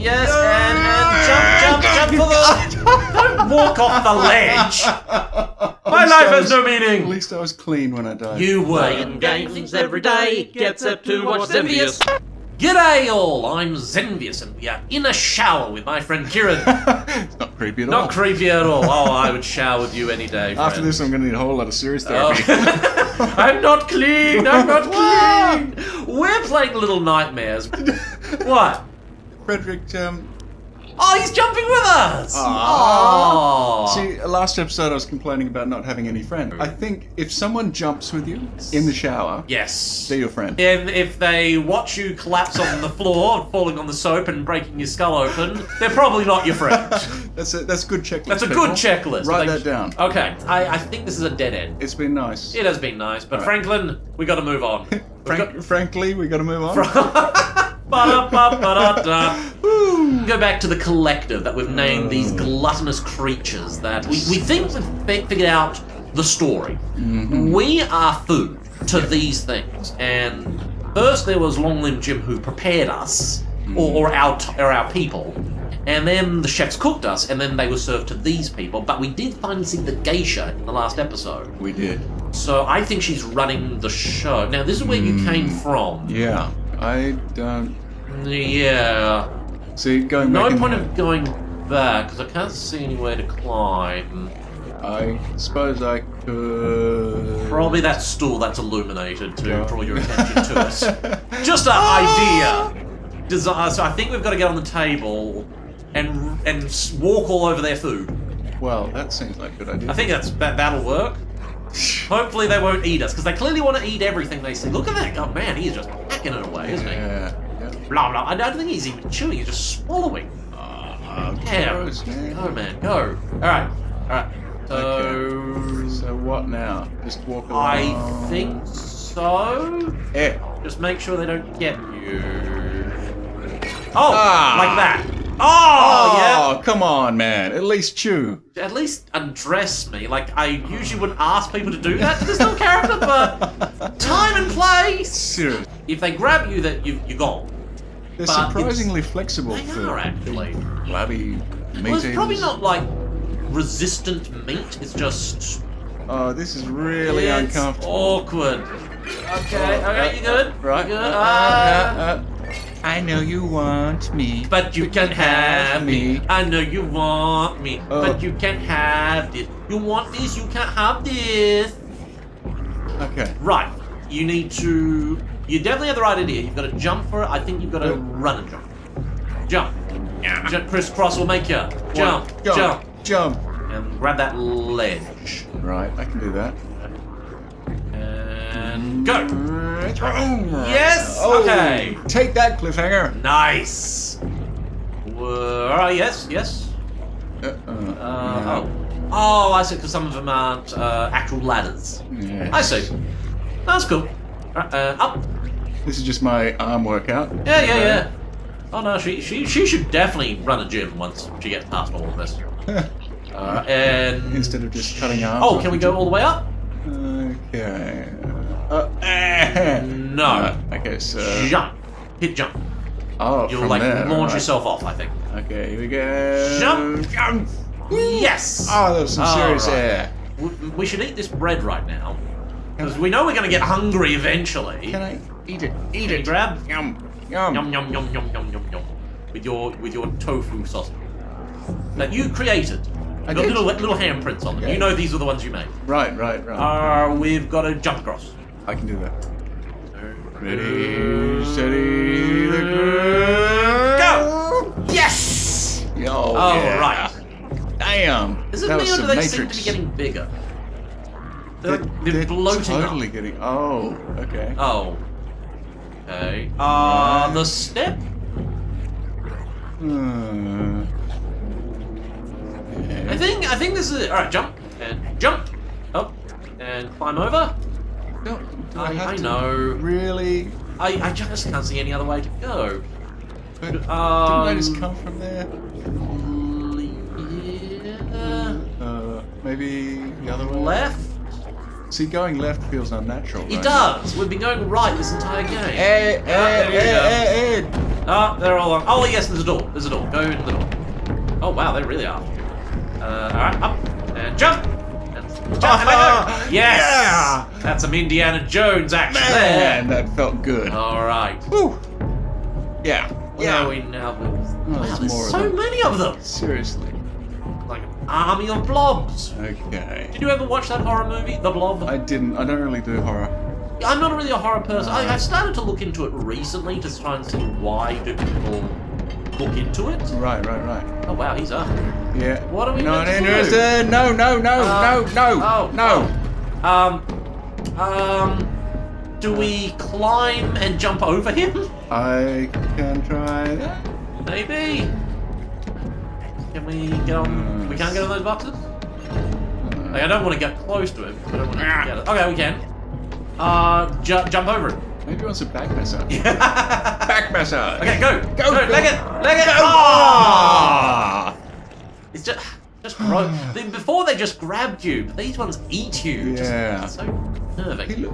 Yes, no! and jump for the... Don't walk off the ledge! My life has no meaning! At least I was clean when I died. You were. In game things every day, gets up to watch Zenvious. G'day all, I'm Zenvious, and we are in a shower with my friend Kieran. It's not creepy at all. Not creepy at all. Oh, I would shower with you any day, friend. After this, I'm going to need a whole lot of serious therapy. Oh. I'm not clean! I'm not clean! We're playing Little Nightmares. What? Frederick, Oh, he's jumping with us! Aww. See, last episode I was complaining about not having any friends. I think if someone jumps with you in the shower, yes, they're your friend. If they watch you collapse on the floor, falling on the soap and breaking your skull open, they're probably not your friend. That's a good checklist. That's a good checklist. Write that down. Okay, I think this is a dead end. It's been nice. It has been nice, but right. Franklin, we got to move on. Frankly, we got to move on. Go back to the collective that we've named these gluttonous creatures that we think we've figured out the story. Mm-hmm. We are food to these things, and first there was Long-Lim Jim who prepared us, or our people, and then the chefs cooked us, and then they were served to these people, but we did finally see the geisha in the last episode. We did. So I think she's running the show. Now this is where you came from. Yeah. I don't... Yeah. See, going back... No point of going back, because I can't see any way to climb. I suppose I could... Probably that stool that's illuminated to draw your attention to us. Just an idea! So I think we've got to get on the table and walk all over their food. Well, that seems like a good idea. I think that'll work. Hopefully they won't eat us, because they clearly want to eat everything they see. Look at that! Oh man, he's just packing it away, isn't he? Yeah. Blah blah. I don't think he's even chewing. He's just swallowing. Damn. Gross, man. Go, man, go. All right, all right. So, okay. So what now? Just walk along. I think so. Yeah. Just make sure they don't get you. Oh, like that. Oh, yeah. Come on, man. At least chew. At least undress me. Like, I usually wouldn't ask people to do that to this little character, but time and place. Seriously. If they grab you, that you're gone. They're surprisingly flexible. They are, actually. Flabby meat. Well, it's probably not, like, resistant meat. It's just... Oh, this is really uncomfortable. Awkward. Okay, you good? Right. You good? I know you want me, but you can't have me. I know you want me, but you can't have this. You want this, you can't have this. Okay. Right. You need to... You definitely have the right idea. You've got to jump for it. I think you've got to run and jump. Jump. Yeah. Jump. Crisscross will make you. Jump. Jump. Jump. Jump. And grab that ledge. Right. I can do that. And go! Yes! Oh, okay! Take that, cliffhanger! Nice! Alright, yes, yes. Oh, I see, because some of them aren't actual ladders. Yes. I see. That's cool. Up! This is just my arm workout. Yeah, yeah, yeah. Oh no, she should definitely run a gym once she gets past all of this. And... Instead of just cutting arms. Oh, can we go all the way up? Okay. No. Okay, so... Jump. Hit jump. Oh, you'll, like, there, launch yourself off, I think. Okay, here we go. Jump! Jump! Yes! Oh, that was some serious air. We should eat this bread right now. Because we know we're going to get hungry eventually. Can I eat it? Eat it. Grab. Yum. Yum. Yum, yum, yum, yum, yum, yum, yum. With your tofu sausage. That you created. You've got little handprints on them. Yeah. You know these are the ones you made. Right, right, right. We've got to jump across. I can do that. Ready, steady, go! Yes! Yo, right. Damn. Is it me or do they seem to be getting bigger? They're bloating totally up. Getting... Oh, okay. Oh. Okay. The step? I think this is it. All right, jump and jump up and climb over. No, I know. Really? I just can't see any other way to go. But didn't they just come from there? Yeah. Maybe the other way. Left. See, going left feels unnatural. It does. We've been going right this entire game. Hey, Ah, they're all on. Oh, yes, there's a door. There's a door. Go into the door. Oh, wow, they really are. Alright, up. And jump! And jump! Oh, yes! Yeah. That's some Indiana Jones action there. Man, that felt good. Alright. Woo! Yeah. Yeah, we now will. Wow, there's so many of them! Seriously. Like an army of blobs. Okay. Did you ever watch that horror movie, The Blob? I didn't. I don't really do horror. I'm not really a horror person. I started to look into it recently to try and see why do people look into it. Right, right, right. Oh wow, he's up. Yeah. What are we not meant to interested? Do? No. Do we climb and jump over him? I can try that. Maybe. Can we get on? We can't get on those boxes. Like, I don't want to get close to him. I don't want to get it. Okay, we can. Jump over it. Maybe want some back massage. Back massage. Okay, go. Leg it. Ah! It's just gross. Before they just grabbed you, but these ones eat you. Yeah. Just, it's so nerving.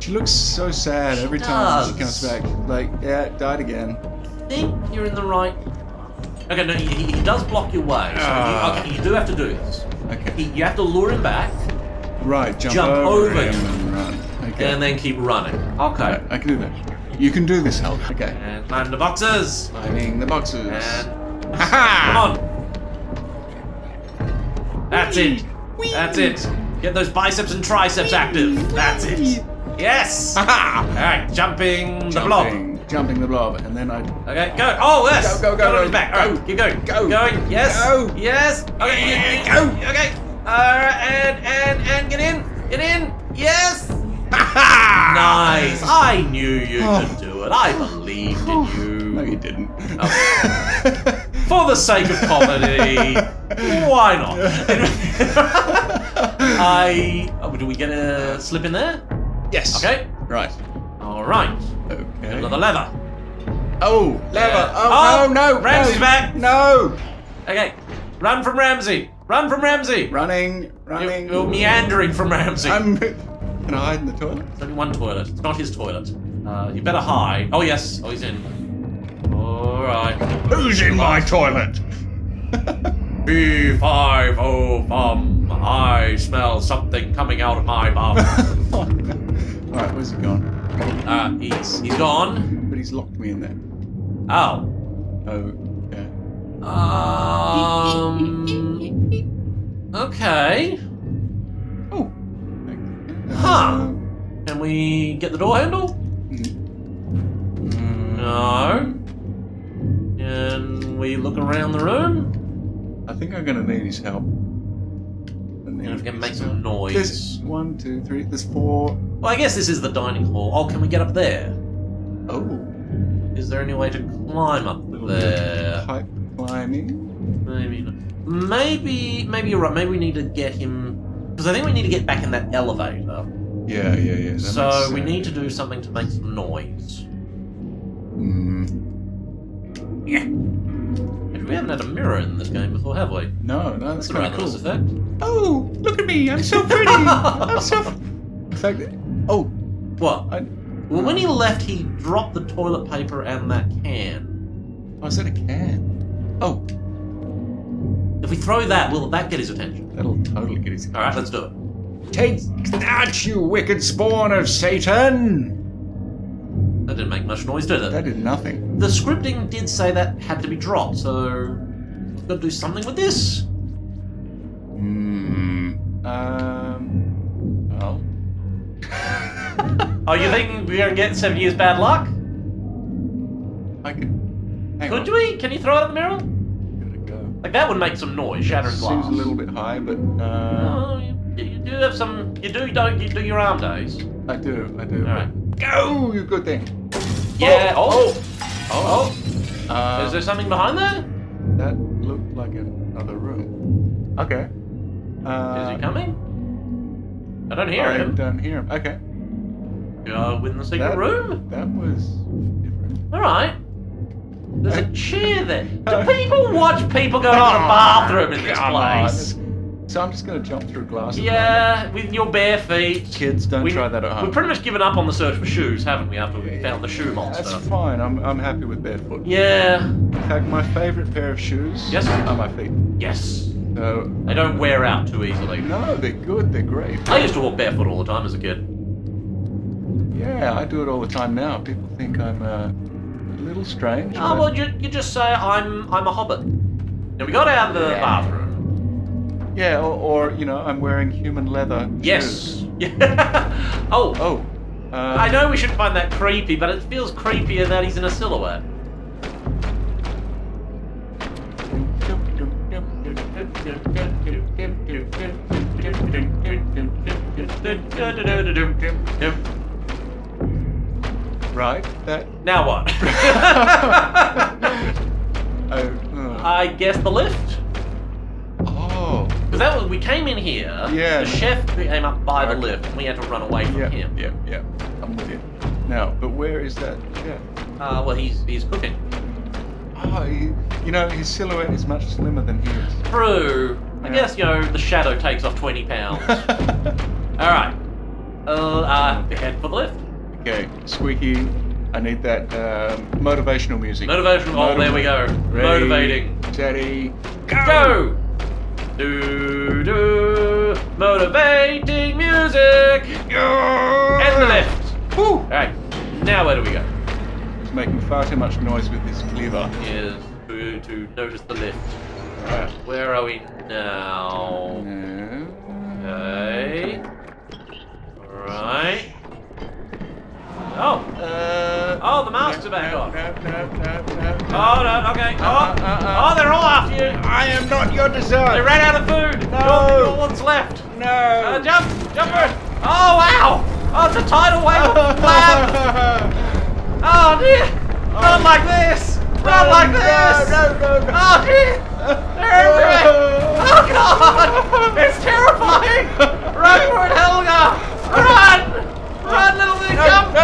She looks so sad every time she comes back. Like, yeah, died again. I think you're in the right. Okay, no, he does block your way. So you do have to do this. Okay. You have to lure him back. Right. Jump over him and run. Okay. And then keep running. Okay. No, I can do that. You can do this, Helga. Okay. And climb the boxes. Climbing the boxes. And... Ha-ha! Come on. That's it. Whee! That's it. Get those biceps and triceps active. That's it. Yes! Ha-ha! Alright, jumping the blob. And then I... Okay, go. Oh, yes! Go. Back. All right, keep going. Going. Yes. Go. Yes. Okay, go. Okay. Alright, and get in. Yes! Nice! I knew you could do it. I believed in you. No, you didn't. Okay. For the sake of comedy, why not? Do we get a slip in there? Yes. Okay. Right. All right. Okay. Another lever. Oh, lever. Oh no! Ramsey's back. No. Okay. Run from Ramsey. Running. You're meandering from Ramsey. Can I hide in the toilet? There's only one toilet. It's not his toilet. You better hide. Oh, yes. Oh, he's in. All right. Who's in my toilet? B5O bum. I smell something coming out of my bum. All right, where's he gone? He's gone. But he's locked me in there. Oh. Okay. Okay. Huh. Can we get the door handle? No. Can we look around the room? I think I'm going to need his help. And if we can make some noise. There's 1, 2, 3, there's 4. Well, I guess this is the dining hall. Oh, can we get up there? Oh. Is there any way to climb up there? Pipe climbing? Maybe not. Maybe you're right. Maybe we need to get him... Because I think we need to get back in that elevator. Yeah. So we need to do something to make some noise. Yeah. We haven't had a mirror in this game before, have we? No, that's kind of cool. Effect. Oh, look at me! I'm so pretty. In fact, oh, what? Well, when he left, he dropped the toilet paper and that can. Oh, I said a can. Oh. If we throw that, will that get his attention? That'll totally get his attention. Alright, let's do it. Take that, you wicked spawn of Satan! That didn't make much noise, did it? That did nothing. The scripting did say that had to be dropped, so... We've got to do something with this. Oh. Oh, you think we're going to get 7 years bad luck? I can... Could we? Can you throw it at the mirror? Like, that would make some noise, shattering glass. Seems a little bit high, but... you do have some... You do your arm days. I do. All right. Go, you good thing. Yeah, oh. Is there something behind there? That looked like another room. Okay. Is he coming? I don't hear him. I don't hear him. Okay. Go in the secret room? That was different. All right. There's a chair there. Do people watch people go to the bathroom in this place? So I'm just going to jump through glasses. Yeah, with your bare feet. Kids, don't try that at home. We've pretty much given up on the search for shoes, haven't we, after we found the shoe monster? That's fine. I'm happy with barefoot. Yeah. In fact, my favourite pair of shoes are my feet. Yes. So, they don't wear out too easily. No, they're good. They're great. I used to walk barefoot all the time as a kid. Yeah, I do it all the time now. People think I'm a little strange. Oh, well, you just say I'm a hobbit. Now, we got out of the bathroom. Yeah, or, you know, I'm wearing human leather shoes. Yes. Yeah. I know we shouldn't find that creepy, but it feels creepier that he's in a silhouette. Right, that... Now what? I guess the lift? Because that was, we came in here, the chef came up by the lift, and we had to run away from him. Yeah, yeah, I'm with you. Now, but where is that chef? Well, he's cooking. Oh, you know, his silhouette is much slimmer than his. True. Yeah. I guess, you know, the shadow takes off 20 pounds. Alright. Head for the lift. Okay, squeaky, I need that motivational music. Motivational, oh, there we go. Ready, motivating. Daddy, go! Do motivating music. And the left. Woo. All right. Now where do we go? It's making far too much noise with this cleaver. Yes. To notice the lift. All right. Where are we now? No. Okay. All right. Oh. Oh, the masks are back on. Oh, no, okay. Oh, they're all after you. I am not your dessert. They ran out of food. No. All that's left. No. Jump first. Oh, wow. Oh, it's a tidal wave. Oh, dear. Run like this. Run like this. No. Oh, dear. They're everywhere. Oh, God. It's terrifying. Run for it, Helga. Run. Run, little thing! Jump!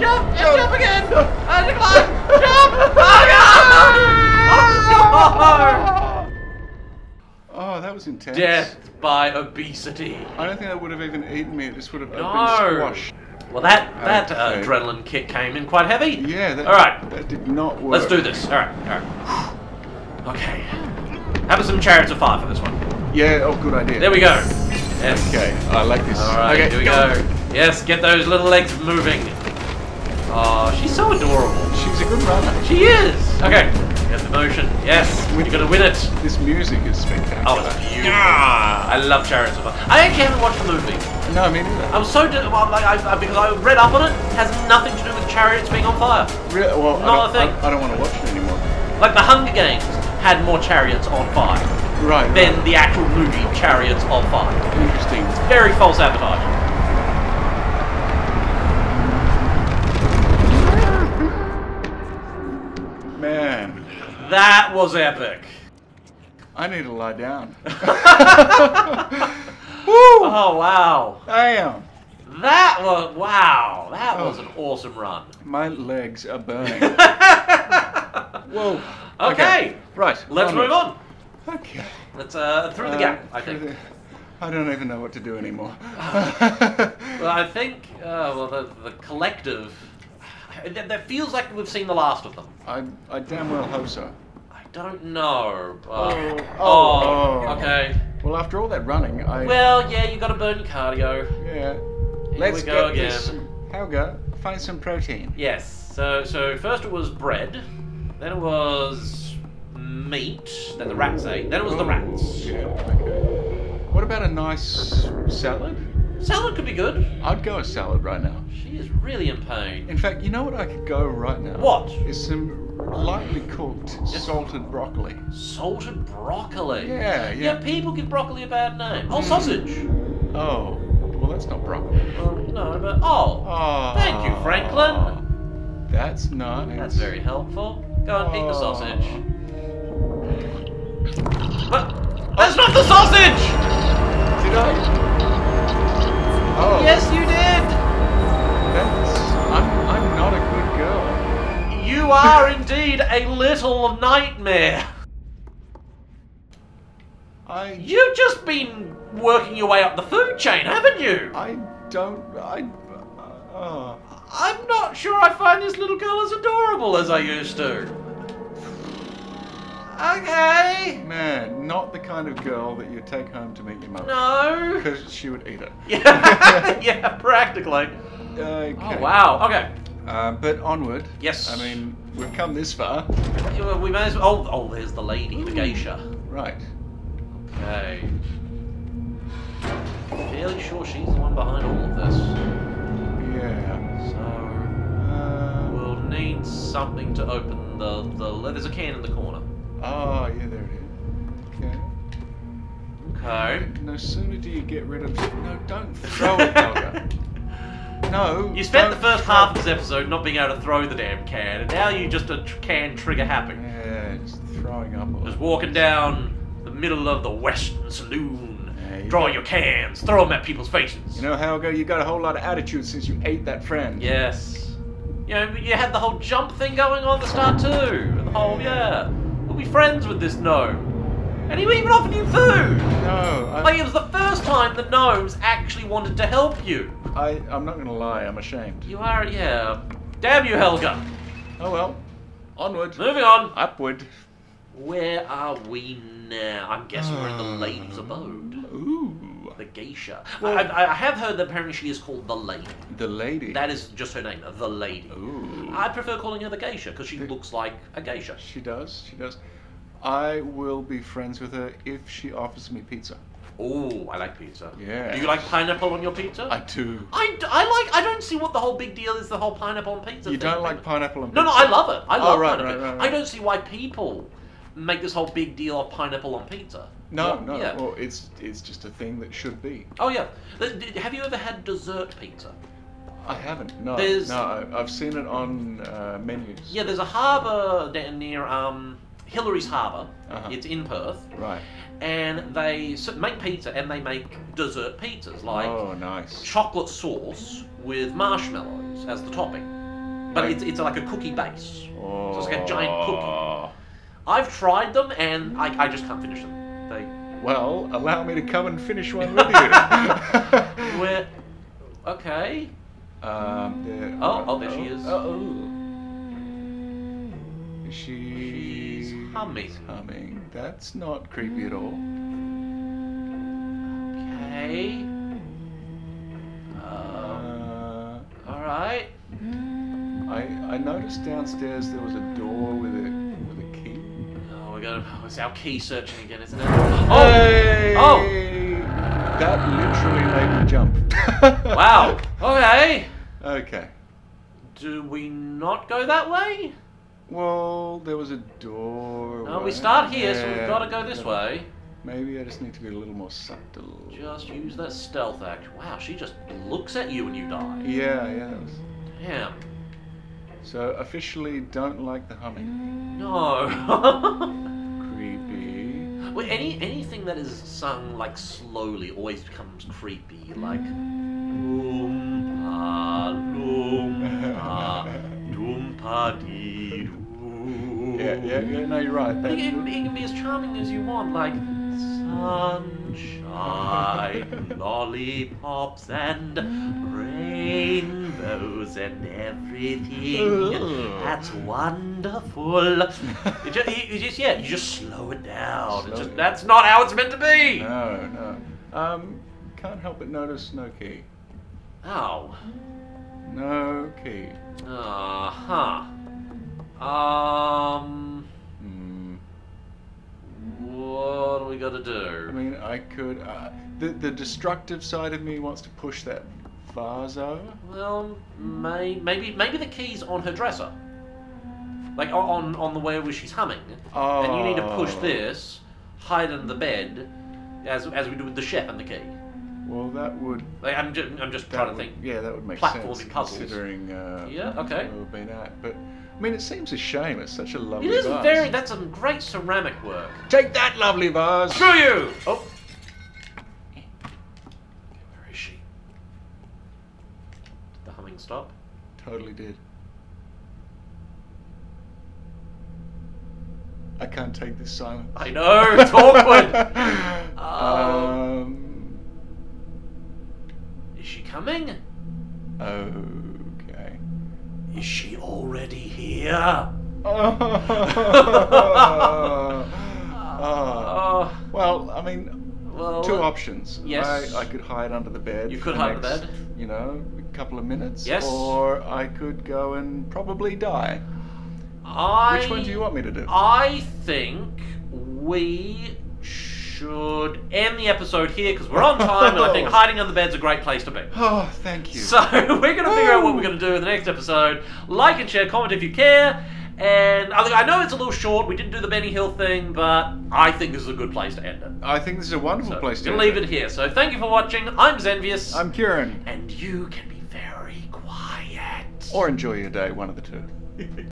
Jump again! And climb! Jump! Oh, no! Oh, that was intense. Death by obesity. I don't think that would have even eaten me. It just would have been squashed. Well, that adrenaline kick came in quite heavy. Yeah. All right. That did not work. Let's do this. All right. Okay. Have some Chariots of Fire for this one. Yeah. Oh, good idea. There we go. Yes. Okay. I like this. All right. Okay. Here we go. Yes, get those little legs moving. Oh, she's so adorable. She's a good runner. She is. Okay, get the motion. Yes, you're gonna win it. This music is spectacular. Oh, it's beautiful. Yeah. I love Chariots of Fire. I actually haven't watched the movie. No, me neither. I'm so because I read up on it. It has nothing to do with chariots being on fire. Really? Well, not a thing. I don't want to watch it anymore. Like the Hunger Games had more chariots on fire than the actual movie Chariots of Fire. Interesting. It's very false advertising. Man. That was epic. I need to lie down. Woo! Oh, wow. Damn. That was, wow. That was an awesome run. My legs are burning. Whoa. Okay. Right. Let's move on. Okay. Let's, through the gap, I think. I don't even know what to do anymore. Well, I think, the collective... That feels like we've seen the last of them. I damn well hope so. I don't know. Okay. Well, after all that running, I... Well, yeah, you got to burn your cardio. Yeah. Here Let's go get again. This. Helga, find some protein. Yes. So first it was bread, then it was meat, then the rats ate, then it was the rats. Yeah, okay. What about a nice salad? Salad could be good. I'd go a salad right now. She is really in pain. In fact, you know what I could go right now? What? Is some lightly cooked salted broccoli. Salted broccoli? Yeah, yeah. Yeah, people give broccoli a bad name. Oh, sausage. Oh, well, that's not broccoli. No, but... Oh, thank you, Franklin. That's nice. That's very helpful. Go and eat the sausage. But that's not the sausage! Did I... Oh. Yes, you did! That's... I'm not a good girl. You are indeed a little nightmare. You've just been working your way up the food chain, haven't you? I'm not sure I find this little girl as adorable as I used to. Okay. Man, not the kind of girl that you'd take home to meet your mother. No. Because she would eat it. Yeah, yeah, practically. Okay. Oh, wow. Okay. But onward. Yes. I mean, we've come this far. We may as well... Oh, there's the lady, the geisha. Right. Okay. I'm fairly sure she's the one behind all of this. Yeah. So... we'll need something to open the... There's a can in the corner. Oh, yeah, there it is. Okay. Okay. No sooner do you get rid of... No, don't throw it, Helga. No. You spent the first half of this episode not being able to throw the damn can, and now you just a can trigger happy. Yeah, just throwing up. Just walking down the middle of the Western Saloon, drawing your cans, throw them at people's faces. You know, Helga, you got a whole lot of attitude since you ate that friend. Yes. You know, you had the whole jump thing going on at the start too. And the whole, yeah, we'll be friends with this gnome. And he even offered you food! No, like, it was the first time the gnomes actually wanted to help you. I'm not gonna lie, I'm ashamed. You are, yeah. Damn you, Helga! Oh well. Onward. Moving on. Upward. Where are we now? I'm guessing we're in the lady's abode. Ooh. The geisha. Well, I have heard that apparently she is called the lady. The lady? That is just her name, the lady. Ooh. I prefer calling her the geisha, because she looks like a geisha. She does, she does. I will be friends with her if she offers me pizza. Oh, I like pizza. Yeah. Do you like pineapple on your pizza? I do. I don't see what the whole big deal is, the whole pineapple on pizza. You thing. Don't like pineapple on pizza? No, no, I love it. I love pineapple. Right. I don't see why people make this whole big deal of pineapple on pizza. No, no. Yeah. Well, it's just a thing that should be. Oh, yeah. Have you ever had dessert pizza? I haven't. No, no. I've seen it on menus. Yeah, there's a harbour down near... Hillary's Harbour, it's in Perth, right? And they make pizza and they make dessert pizzas, like chocolate sauce with marshmallows as the topping. But it's like a cookie base, so it's like a giant cookie. I've tried them and I just can't finish them. Well, allow me to come and finish one with you. Okay. There she is. She's humming. That's not creepy at all. Okay. Alright. I noticed downstairs there was a door with a key. Oh, it's our key searching again, isn't it? Oh! Hey! Oh! That literally made me jump. Wow. Okay. Okay. Do we not go that way? Well, there was a door. No, we start here, so we've got to go this way. Maybe I just need to be a little more subtle. Just use that stealth act. Wow, she just looks at you and you die. Yeah, yeah. That was... Damn. So, officially, don't like the humming. No. Creepy. Well, anything that is sung, like, slowly always becomes creepy. Like... Yeah, no, you're right. It can be as charming as you want, like sunshine, lollipops, and rainbows, and everything. That's wonderful. You just slow it down. That's not how it's meant to be. No, no. Can't help but notice no key. Ow. No key. What do we got to do? I mean, I could... the destructive side of me wants to push that vase over. Well, maybe the key's on her dresser. Like, on the way where she's humming. Oh. And you need to push this, hide under the bed, as we do with the chef and the key. Well, that would... Like, I'm just trying to think. Yeah, that would make sense. Platforming puzzles. Considering where we've been at, but... I mean, it seems a shame. It's such a lovely vase. It is very... That's some great ceramic work. Take that, lovely vase! Screw you! Oh. Where is she? Did the humming stop? Totally did. I can't take this silence. I know, it's awkward. Is she coming? Okay. Is she already here? Well, I mean, two options. Yes. I could hide under the bed. You could hide under the bed. You know, a couple of minutes. Yes. Or I could go and probably die. Which one do you want me to do? I think we should end the episode here because we're on time and I think hiding under the bed's a great place to be. Oh, thank you. So we're going to figure out what we're going to do in the next episode. Like and share, comment if you care. And I know it's a little short. We didn't do the Benny Hill thing, but I think this is a good place to end it. I think this is a wonderful place to end it. We'll leave it here. So thank you for watching. I'm Zenvious. I'm Kieran. And you can be very quiet. Or enjoy your day, one of the two.